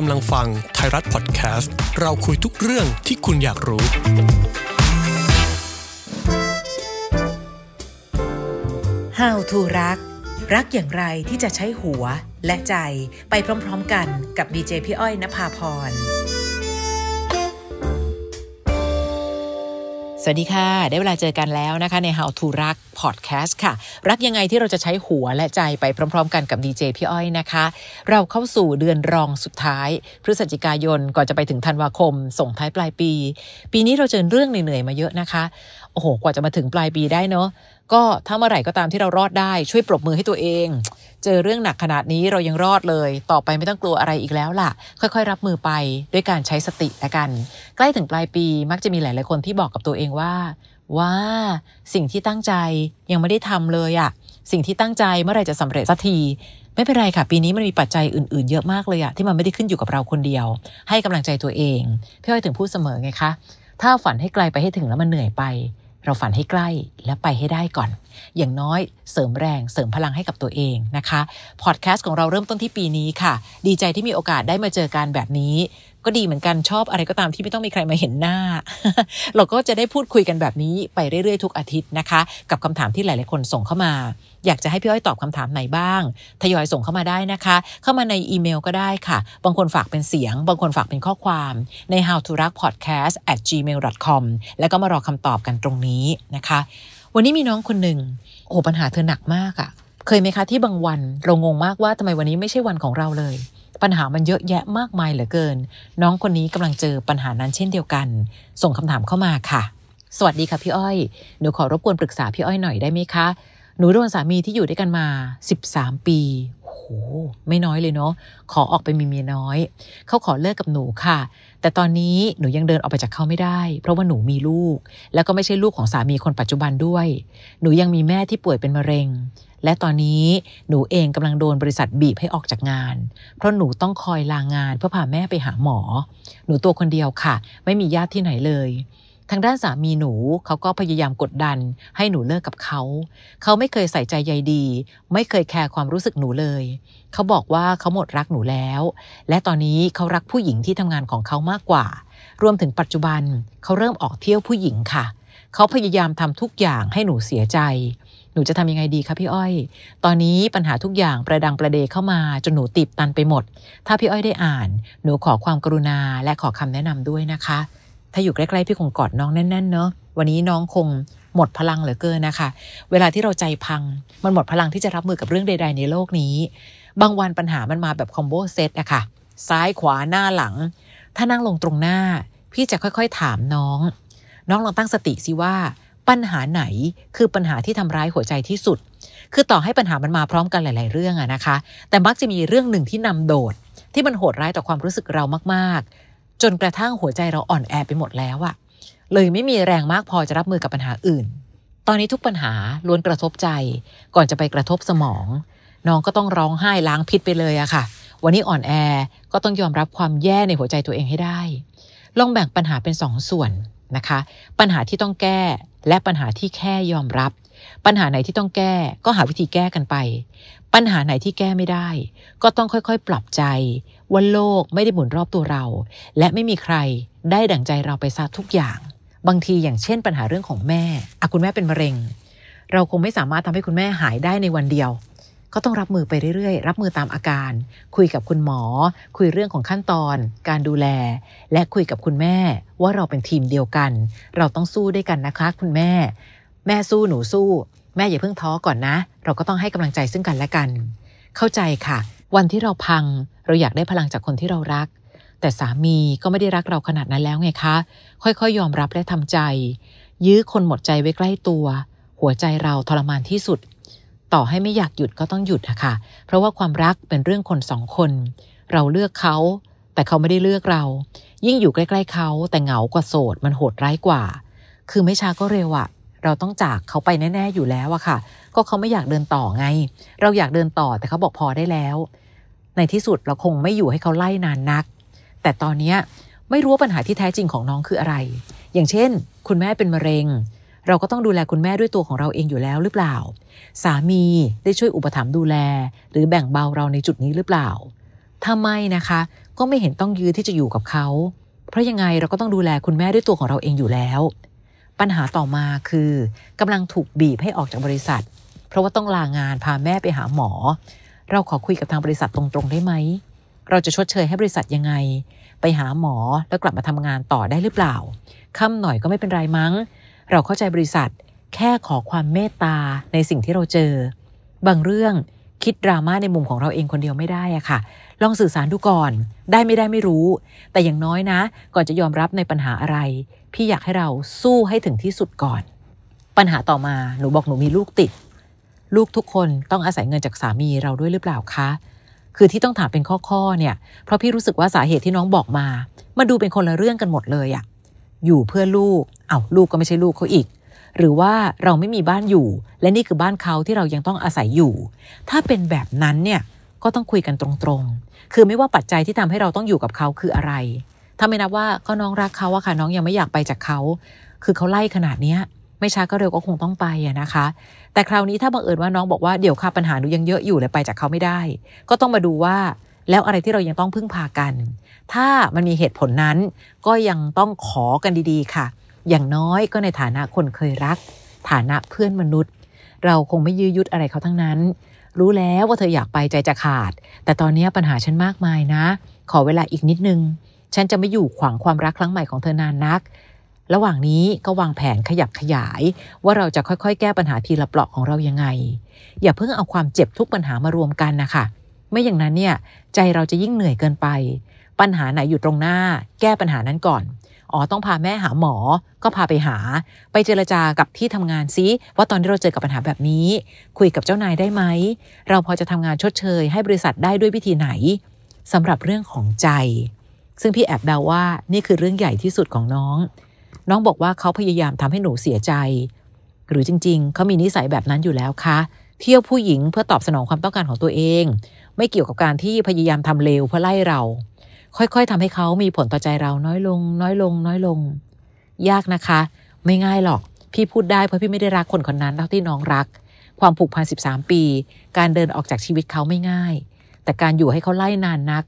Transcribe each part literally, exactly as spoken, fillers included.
กำลังฟังไทยรัฐพอดแคสต์เราคุยทุกเรื่องที่คุณอยากรู้How to รักรักอย่างไรที่จะใช้หัวและใจไปพร้อมๆกันกับดีเจพี่อ้อยณภาพรสวัสดีค่ะได้เวลาเจอกันแล้วนะคะใน How to รัก Podcast ค่ะรักยังไงที่เราจะใช้หัวและใจไปพร้อมๆกันกับดีเจพี่อ้อยนะคะเราเข้าสู่เดือนรองสุดท้ายพฤศจิกายนก่อนจะไปถึงธันวาคมส่งท้ายปลายปีปีนี้เราเจอเรื่องเหนื่อยๆมาเยอะนะคะโอ้โหกว่าจะมาถึงปลายปีได้เนาะก็ถ้าเมื่อไหร่ก็ตามที่เรารอดได้ช่วยปรบมือให้ตัวเองเจอเรื่องหนักขนาดนี้เรายังรอดเลยต่อไปไม่ต้องกลัวอะไรอีกแล้วล่ะค่อยๆรับมือไปด้วยการใช้สติละกันใกล้ถึงปลายปีมักจะมีหลายๆคนที่บอกกับตัวเองว่าว้าสิ่งที่ตั้งใจยังไม่ได้ทำเลยอะสิ่งที่ตั้งใจเมื่อไหร่จะสำเร็จสักทีไม่เป็นไรค่ะปีนี้มันมีปัจจัยอื่นๆเยอะมากเลยอะที่มันไม่ได้ขึ้นอยู่กับเราคนเดียวให้กำลังใจตัวเองพี่อ้อยถึงพูดเสมอไงคะถ้าฝันให้ไกลไปให้ถึงแล้วมันเหนื่อยไปเราฝันให้ใกล้และไปให้ได้ก่อนอย่างน้อยเสริมแรงเสริมพลังให้กับตัวเองนะคะพอดแคสต์ของเราเริ่มต้นที่ปีนี้ค่ะดีใจที่มีโอกาสได้มาเจอกันแบบนี้ก็ดีเหมือนกันชอบอะไรก็ตามที่ไม่ต้องมีใครมาเห็นหน้า เราก็จะได้พูดคุยกันแบบนี้ไปเรื่อยๆทุกอาทิตย์นะคะกับคำถามที่หลายๆคนส่งเข้ามาอยากจะให้พี่อ้อยตอบคำถามไหนบ้างทยอยส่งเข้ามาได้นะคะเข้ามาในอีเมลก็ได้ค่ะบางคนฝากเป็นเสียงบางคนฝากเป็นข้อความใน how to rak podcast at gmail dot com แล้วก็มารอคำตอบกันตรงนี้นะคะวันนี้มีน้องคนหนึ่งโอ้ปัญหาเธอหนักมากอ่ะเคยไหมคะที่บางวันเรางงมากว่าทำไมวันนี้ไม่ใช่วันของเราเลยปัญหามันเยอะแยะมากมายเหลือเกินน้องคนนี้กำลังเจอปัญหานั้นเช่นเดียวกันส่งคำถามเข้ามาค่ะสวัสดีค่ะพี่อ้อยหนูขอรบกวนปรึกษาพี่อ้อยหน่อยได้ไหมคะหนูโดนสามีที่อยู่ด้วยกันมาสิบสามปีโอ้โหไม่น้อยเลยเนาะขอออกไปมีเมียน้อยเขาขอเลิกกับหนูค่ะแต่ตอนนี้หนูยังเดินออกไปจากเขาไม่ได้เพราะว่าหนูมีลูกแล้วก็ไม่ใช่ลูกของสามีคนปัจจุบันด้วยหนูยังมีแม่ที่ป่วยเป็นมะเร็งและตอนนี้หนูเองกำลังโดนบริษัทบีบให้ออกจากงานเพราะหนูต้องคอยลางานเพื่อพาแม่ไปหาหมอหนูตัวคนเดียวค่ะไม่มีญาติที่ไหนเลยทางด้านสามีหนูเขาก็พยายามกดดันให้หนูเลิกกับเขาเขาไม่เคยใส่ใจใยดีไม่เคยแคร์ความรู้สึกหนูเลยเขาบอกว่าเขาหมดรักหนูแล้วและตอนนี้เขารักผู้หญิงที่ทำงานของเขามากกว่ารวมถึงปัจจุบันเขาเริ่มออกเที่ยวผู้หญิงค่ะเขาพยายามทำทุกอย่างให้หนูเสียใจหนูจะทำยังไงดีคะพี่อ้อยตอนนี้ปัญหาทุกอย่างประดังประเดเข้ามาจนหนูตีบตันไปหมดถ้าพี่อ้อยได้อ่านหนูขอความกรุณาและขอคำแนะนำด้วยนะคะถ้าอยู่ใกล้ๆพี่คงกอดน้องแน่นๆเนาะวันนี้น้องคงหมดพลังเหลือเกินนะคะเวลาที่เราใจพังมันหมดพลังที่จะรับมือกับเรื่องใดๆในโลกนี้บางวันปัญหามันมาแบบคอมโบเซตอะค่ะซ้ายขวาหน้าหลังถ้านั่งลงตรงหน้าพี่จะค่อยๆถามน้องน้องลองตั้งสติสิว่าปัญหาไหนคือปัญหาที่ทำร้ายหัวใจที่สุดคือต่อให้ปัญหามันมาพร้อมกันหลายๆเรื่องอะนะคะแต่มักจะมีเรื่องหนึ่งที่นำโดดที่มันโหดร้ายต่อความรู้สึกเรามากๆจนกระทั่งหัวใจเราอ่อนแอไปหมดแล้วอะเลยไม่มีแรงมากพอจะรับมือกับปัญหาอื่นตอนนี้ทุกปัญหาล้วนกระทบใจก่อนจะไปกระทบสมองน้องก็ต้องร้องไห้ล้างพิษไปเลยอะค่ะวันนี้อ่อนแอก็ต้องยอมรับความแย่ในหัวใจตัวเองให้ได้ลองแบ่งปัญหาเป็นสองส่วนนะคะปัญหาที่ต้องแก้และปัญหาที่แค่ยอมรับปัญหาไหนที่ต้องแก้ก็หาวิธีแก้กันไปปัญหาไหนที่แก้ไม่ได้ก็ต้องค่อยๆปรับใจว่าโลกไม่ได้หมุนรอบตัวเราและไม่มีใครได้ดั่งใจเราไปซะทุกอย่างบางทีอย่างเช่นปัญหาเรื่องของแม่อ่ะคุณแม่เป็นมะเร็งเราคงไม่สามารถทำให้คุณแม่หายได้ในวันเดียวก็ต้องรับมือไปเรื่อยๆรับมือตามอาการคุยกับคุณหมอคุยเรื่องของขั้นตอนการดูแลและคุยกับคุณแม่ว่าเราเป็นทีมเดียวกันเราต้องสู้ด้วยกันนะคะคุณแม่แม่สู้หนูสู้แม่อย่าเพิ่งท้อก่อนนะเราก็ต้องให้กำลังใจซึ่งกันและกันเข้าใจค่ะวันที่เราพังเราอยากได้พลังจากคนที่เรารักแต่สามีก็ไม่ได้รักเราขนาดนั้นแล้วไงคะค่อยๆยอมรับและทำใจยื้อคนหมดใจไว้ใกล้ตัวหัวใจเราทรมานที่สุดต่อให้ไม่อยากหยุดก็ต้องหยุดค่ะเพราะว่าความรักเป็นเรื่องคนสองคนเราเลือกเขาแต่เขาไม่ได้เลือกเรายิ่งอยู่ใกล้ๆเขาแต่เหงากว่าโสดมันโหดร้ายกว่าคือไม่ช้าก็เร็วอะเราต้องจากเขาไปแน่ๆอยู่แล้วอะค่ะก็เขาไม่อยากเดินต่อไงเราอยากเดินต่อแต่เขาบอกพอได้แล้วในที่สุดเราคงไม่อยู่ให้เขาไล่นานนักแต่ตอนนี้ไม่รู้ว่าปัญหาที่แท้จริงของน้องคืออะไรอย่างเช่นคุณแม่เป็นมะเร็งเราก็ต้องดูแลคุณแม่ด้วยตัวของเราเองอยู่แล้วหรือเปล่าสามีได้ช่วยอุปถัมภ์ดูแลหรือแบ่งเบาเราในจุดนี้หรือเปล่า ถ้าไม่นะคะก็ไม่เห็นต้องยื้อที่จะอยู่กับเขาเพราะยังไงเราก็ต้องดูแลคุณแม่ด้วยตัวของเราเองอยู่แล้วปัญหาต่อมาคือกำลังถูกบีบให้ออกจากบริษัทเพราะว่าต้องลางานพาแม่ไปหาหมอเราขอคุยกับทางบริษัทตรงๆได้ไหมเราจะชดเชยให้บริษัทยังไงไปหาหมอแล้วกลับมาทำงานต่อได้หรือเปล่าค่ำหน่อยก็ไม่เป็นไรมั้งเราเข้าใจบริษัทแค่ขอความเมตตาในสิ่งที่เราเจอบางเรื่องคิดดราม่าในมุมของเราเองคนเดียวไม่ได้อะค่ะลองสื่อสารดูก่อนได้ไม่ได้ไม่รู้แต่อย่างน้อยนะก่อนจะยอมรับในปัญหาอะไรพี่อยากให้เราสู้ให้ถึงที่สุดก่อนปัญหาต่อมาหนูบอกหนูมีลูกติดลูกทุกคนต้องอาศัยเงินจากสามีเราด้วยหรือเปล่าคะคือที่ต้องถามเป็นข้อๆเนี่ยเพราะพี่รู้สึกว่าสาเหตุที่น้องบอกมามันดูเป็นคนละเรื่องกันหมดเลยอะอยู่เพื่อลูกเอาลูกก็ไม่ใช่ลูกเขาอีกหรือว่าเราไม่มีบ้านอยู่และนี่คือบ้านเขาที่เรายังต้องอาศัยอยู่ถ้าเป็นแบบนั้นเนี่ยก็ต้องคุยกันตรงๆคือไม่ว่าปัจจัยที่ทำให้เราต้องอยู่กับเขาคืออะไรถ้าไม่นับว่าก็น้องรักเขาอะค่ะน้องยังไม่อยากไปจากเขาคือเขาไล่ขนาดนี้ไม่ช้าก็เร็วก็คงต้องไปอะนะคะแต่คราวนี้ถ้าบังเอิญว่าน้องบอกว่าเดี๋ยวค่ะปัญหาหนูยังเยอะอยู่เลยไปจากเขาไม่ได้ก็ต้องมาดูว่าแล้วอะไรที่เรายังต้องพึ่งพากันถ้ามันมีเหตุผลนั้นก็ยังต้องขอกันดีๆค่ะอย่างน้อยก็ในฐานะคนเคยรักฐานะเพื่อนมนุษย์เราคงไม่ยื้อยุดอะไรเขาทั้งนั้นรู้แล้วว่าเธออยากไปใจจะขาดแต่ตอนนี้ปัญหาฉันมากมายนะขอเวลาอีกนิดนึงฉันจะไม่อยู่ขวางความรักครั้งใหม่ของเธอนานนักระหว่างนี้ก็วางแผนขยับขยายว่าเราจะค่อยๆแก้ปัญหาทีละเปราะของเรายังไงอย่าเพิ่งเอาความเจ็บทุกปัญหามารวมกันนะคะไม่อย่างนั้นเนี่ยใจเราจะยิ่งเหนื่อยเกินไปปัญหาไหนอยู่ตรงหน้าแก้ปัญหานั้นก่อนอ๋อต้องพาแม่หาหมอก็พาไปหาไปเจรจากับที่ทำงานซิว่าตอนที่เราเจอกับปัญหาแบบนี้คุยกับเจ้านายได้ไหมเราพอจะทำงานชดเชยให้บริษัทได้ด้วยวิธีไหนสำหรับเรื่องของใจซึ่งพี่แอบเดาว่านี่คือเรื่องใหญ่ที่สุดของน้องน้องบอกว่าเขาพยายามทำให้หนูเสียใจหรือจริงๆเขามีนิสัยแบบนั้นอยู่แล้วคะเที่ยวผู้หญิงเพื่อตอบสนองความต้องการของตัวเองไม่เกี่ยวกับการที่พยายามทำเลวเพื่อไล่เราค่อยๆทำให้เขามีผลต่อใจเราน้อยลงน้อยลงน้อยลงยากนะคะไม่ง่ายหรอกพี่พูดได้เพราะพี่ไม่ได้รักคนคนนั้นเท่าที่น้องรักความผูกพันสิบสามปีการเดินออกจากชีวิตเขาไม่ง่ายแต่การอยู่ให้เขาไล่นานนัก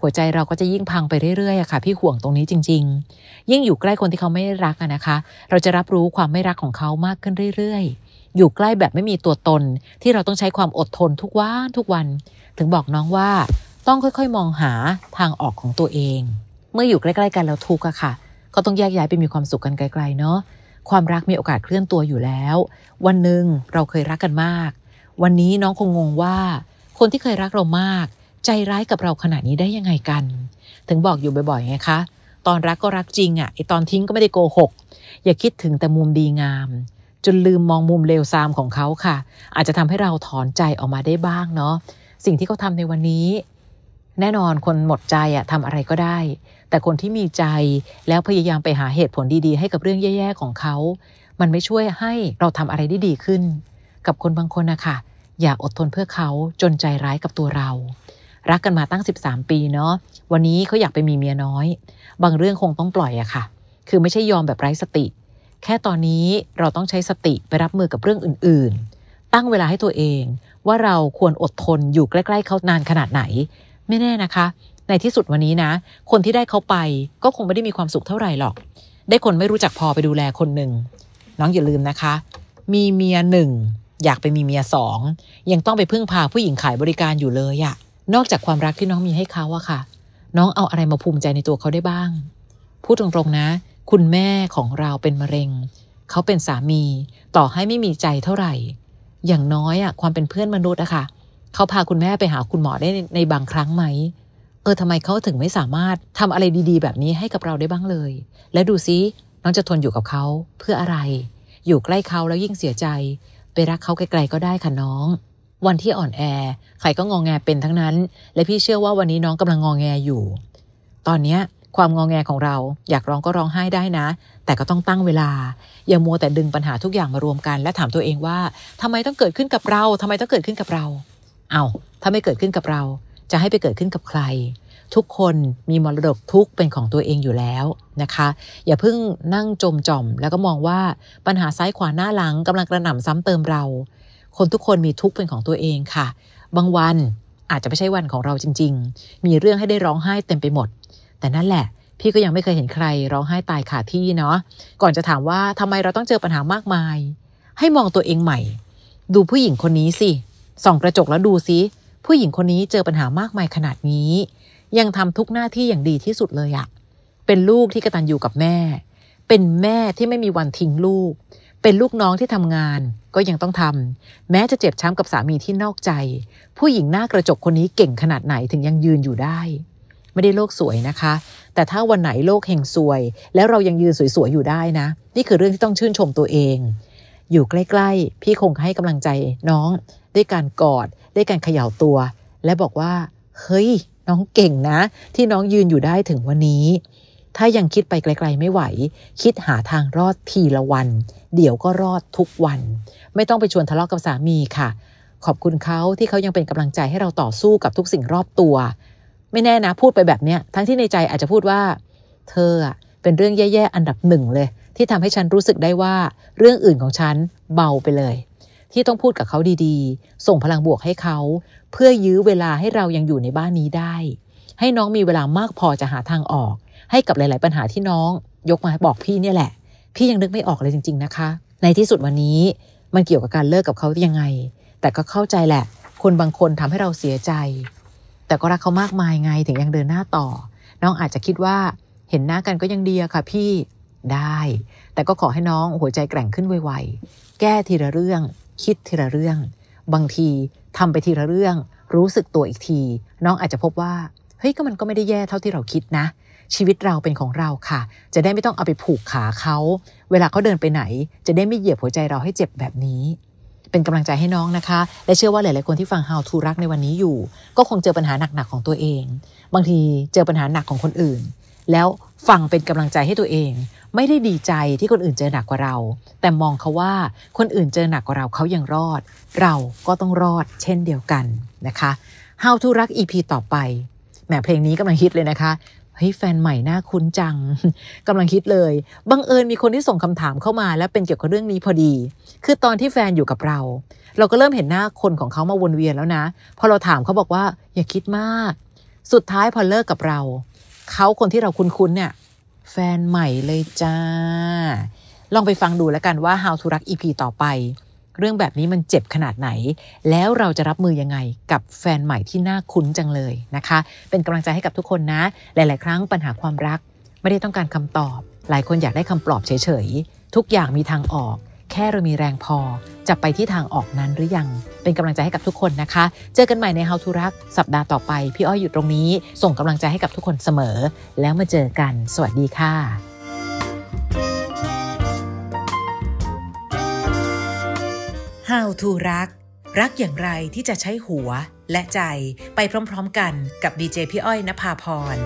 หัวใจเราก็จะยิ่งพังไปเรื่อยๆอะค่ะพี่ห่วงตรงนี้จริงๆยิ่งอยู่ใกล้คนที่เขาไม่รักอะนะคะเราจะรับรู้ความไม่รักของเขามากขึ้นเรื่อยๆอยู่ใกล้แบบไม่มีตัวตนที่เราต้องใช้ความอดทนทุกวันทุกวันถึงบอกน้องว่าต้องค่อยๆมองหาทางออกของตัวเองเมื่ออยู่ใกล้ๆกันแล้วทุกข์อะค่ะก็ต้องแยกย้ายไปมีความสุขกันไกลๆเนาะความรักมีโอกาสเคลื่อนตัวอยู่แล้ววันหนึ่งเราเคยรักกันมากวันนี้น้องคงงงว่าคนที่เคยรักเรามากใจร้ายกับเราขนาดนี้ได้ยังไงกันถึงบอกอยู่บ่อยๆไงคะตอนรักก็รักจริงอะไอตอนทิ้งก็ไม่ได้โกหกอย่าคิดถึงแต่มุมดีงามจนลืมมองมุมเลวทรามของเขาค่ะอาจจะทำให้เราถอนใจออกมาได้บ้างเนาะสิ่งที่เขาทำในวันนี้แน่นอนคนหมดใจอะทำอะไรก็ได้แต่คนที่มีใจแล้วพยายามไปหาเหตุผลดีๆให้กับเรื่องแย่ๆของเขามันไม่ช่วยให้เราทำอะไรได้ดีขึ้นกับคนบางคนนะคะอยากอดทนเพื่อเขาจนใจร้ายกับตัวเรารักกันมาตั้งสิบสามปีเนาะวันนี้เขาอยากไปมีเมียน้อยบางเรื่องคงต้องปล่อยอะค่ะคือไม่ใช่ยอมแบบไร้สติแค่ตอนนี้เราต้องใช้สติไปรับมือกับเรื่องอื่นๆตั้งเวลาให้ตัวเองว่าเราควรอดทนอยู่ใกล้ๆเขานานขนาดไหนไม่แน่นะคะในที่สุดวันนี้นะคนที่ได้เขาไปก็คงไม่ได้มีความสุขเท่าไหร่หรอกได้คนไม่รู้จักพอไปดูแลคนหนึ่งน้องอย่าลืมนะคะมีเมียหนึ่งอยากไปมีเมียสองยังต้องไปพึ่งพาผู้หญิงขายบริการอยู่เลยอะนอกจากความรักที่น้องมีให้เขาอะค่ะน้องเอาอะไรมาภูมิใจในตัวเขาได้บ้างพูดตรงๆนะคุณแม่ของเราเป็นมะเร็งเขาเป็นสามีต่อให้ไม่มีใจเท่าไหร่อย่างน้อยอะความเป็นเพื่อนมนุษย์อะค่ะเขาพาคุณแม่ไปหาคุณหมอได้ในบางครั้งไหมเออทำไมเขาถึงไม่สามารถทำอะไรดีๆแบบนี้ให้กับเราได้บ้างเลยและดูซิน้องจะทนอยู่กับเขาเพื่ออะไรอยู่ใกล้เขาแล้วยิ่งเสียใจไปรักเขาไกลๆก็ได้ค่ะน้องวันที่อ่อนแอใครก็งอแงเป็นทั้งนั้นและพี่เชื่อว่าวันนี้น้องกำลังงอแงอยู่ตอนนี้ความงอแงของเราอยากร้องก็ร้องไห้ได้นะแต่ก็ต้องตั้งเวลาอย่ามัวแต่ดึงปัญหาทุกอย่างมารวมกันและถามตัวเองว่าทำไมต้องเกิดขึ้นกับเราทำไมต้องเกิดขึ้นกับเราเอาถ้าไม่เกิดขึ้นกับเราจะให้ไปเกิดขึ้นกับใครทุกคนมีมรดกทุกเป็นของตัวเองอยู่แล้วนะคะอย่าเพิ่งนั่งจมจ่อมแล้วก็มองว่าปัญหาซ้ายขวาหน้าหลังกำลังกระหน่ำซ้ำเติมเราคนทุกคนมีทุกเป็นของตัวเองค่ะบางวัน อาจจะไม่ใช่วันของเราจริงๆมีเรื่องให้ได้ร้องไห้เต็มไปหมดแต่นั่นแหละพี่ก็ยังไม่เคยเห็นใครร้องไห้ตายขาดที่เนาะก่อนจะถามว่าทำไมเราต้องเจอปัญหามากมายให้มองตัวเองใหม่ดูผู้หญิงคนนี้สิส่องกระจกแล้วดูสิผู้หญิงคนนี้เจอปัญหามากมายขนาดนี้ยังทำทุกหน้าที่อย่างดีที่สุดเลยอะเป็นลูกที่กตัญญูกับแม่เป็นแม่ที่ไม่มีวันทิ้งลูกเป็นลูกน้องที่ทำงานก็ยังต้องทำแม้จะเจ็บช้ำกับสามีที่นอกใจผู้หญิงหน้ากระจกคนนี้เก่งขนาดไหนถึงยังยืนอยู่ได้ไม่ได้โลกสวยนะคะแต่ถ้าวันไหนโลกแห่งสวยแล้วเรายังยืนสวยๆอยู่ได้นะนี่คือเรื่องที่ต้องชื่นชมตัวเองอยู่ใกล้ๆพี่คงให้กำลังใจน้องด้วยการกอดด้วยการเขย่าตัวและบอกว่าเฮ้ยน้องเก่งนะที่น้องยืนอยู่ได้ถึงวันนี้ถ้ายังคิดไปไกลๆไม่ไหวคิดหาทางรอดทีละวันเดี๋ยวก็รอดทุกวันไม่ต้องไปชวนทะเลาะกับสามีค่ะขอบคุณเขาที่เขายังเป็นกำลังใจให้เราต่อสู้กับทุกสิ่งรอบตัวไม่แน่นะพูดไปแบบเนี้ยทั้งที่ในใจอาจจะพูดว่าเธออ่ะเป็นเรื่องแย่ๆอันดับหนึ่งเลยที่ทำให้ฉันรู้สึกได้ว่าเรื่องอื่นของฉันเบาไปเลยที่ต้องพูดกับเขาดีๆส่งพลังบวกให้เขาเพื่อยื้อเวลาให้เรายังอยู่ในบ้านนี้ได้ให้น้องมีเวลามากพอจะหาทางออกให้กับหลายๆปัญหาที่น้องยกมาบอกพี่เนี่ยแหละพี่ยังนึกไม่ออกเลยจริงๆนะคะในที่สุดวันนี้มันเกี่ยวกับการเลิกกับเขายังไงแต่ก็เข้าใจแหละคนบางคนทำให้เราเสียใจแต่ก็รักเขามากมายไงถึงยังเดินหน้าต่อน้องอาจจะคิดว่าเห็นหน้ากันก็ยังดีอะค่ะพี่ได้แต่ก็ขอให้น้องหัวใจแกร่งขึ้นไวๆแก้ทีละเรื่องคิดทีละเรื่องบางทีทำไปทีละเรื่องรู้สึกตัวอีกทีน้องอาจจะพบว่าเฮ้ยก็มันก็ไม่ได้แย่เท่าที่เราคิดนะชีวิตเราเป็นของเราค่ะจะได้ไม่ต้องเอาไปผูกขาเขาเวลาเขาเดินไปไหนจะได้ไม่เหยียบหัวใจเราให้เจ็บแบบนี้เป็นกำลังใจให้น้องนะคะและเชื่อว่าหลายๆคนที่ฟัง How to รักในวันนี้อยู่ก็คงเจอปัญหาหนักๆของตัวเองบางทีเจอปัญหาหนักของคนอื่นแล้วฟังเป็นกำลังใจให้ตัวเองไม่ได้ดีใจที่คนอื่นเจอหนักกว่าเราแต่มองเขาว่าคนอื่นเจอหนักกว่าเราเขายังรอดเราก็ต้องรอดเช่นเดียวกันนะคะ How to รัก อี พี ต่อไปแหมเพลงนี้กำลังฮิตเลยนะคะเฮ้ยแฟนใหม่น่าคุ้นจังกำลังคิดเลยบังเอิญมีคนที่ส่งคำถามเข้ามาและเป็นเกี่ยวกับเรื่องนี้พอดีคือตอนที่แฟนอยู่กับเราเราก็เริ่มเห็นหน้าคนของเขามาวนเวียนแล้วนะพอเราถามเขาบอกว่าอย่าคิดมากสุดท้ายพอเลิกกับเราเขาคนที่เราคุ้นๆเนี่ยแฟนใหม่เลยจ้าลองไปฟังดูแล้วกันว่า How to รัก อี พี ต่อไปเรื่องแบบนี้มันเจ็บขนาดไหนแล้วเราจะรับมือยังไงกับแฟนใหม่ที่น่าคุ้นจังเลยนะคะเป็นกำลังใจให้กับทุกคนนะหลายๆครั้งปัญหาความรักไม่ได้ต้องการคำตอบหลายคนอยากได้คำปลอบเฉยๆทุกอย่างมีทางออกแค่เรามีแรงพอจะไปที่ทางออกนั้นหรือยังเป็นกำลังใจให้กับทุกคนนะคะเจอกันใหม่ใน How to รักสัปดาห์ต่อไปพี่อ้อยอยู่ตรงนี้ส่งกำลังใจให้กับทุกคนเสมอแล้วมาเจอกันสวัสดีค่ะHow to รักรักอย่างไรที่จะใช้หัวและใจไปพร้อมๆกันกับดีเจพี่อ้อยณภาพร